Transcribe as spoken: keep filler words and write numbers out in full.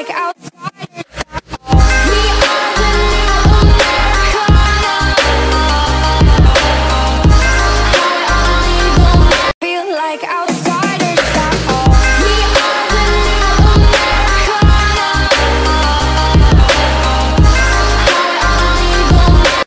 like out.